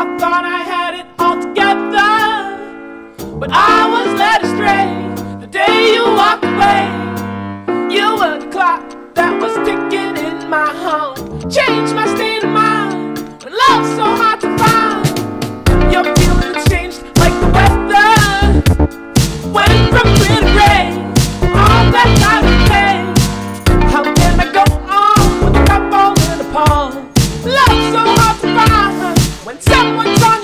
I thought I had it all together, but I was led astray the day you walked away. You were the clock that was ticking in my heart. Changed my state of mind when love's so hard to find. Your feelings changed like the weather, went from clear to gray. All that I would pay. How can I go on with a cup all in a palm? Love's so hard to find when someone's on.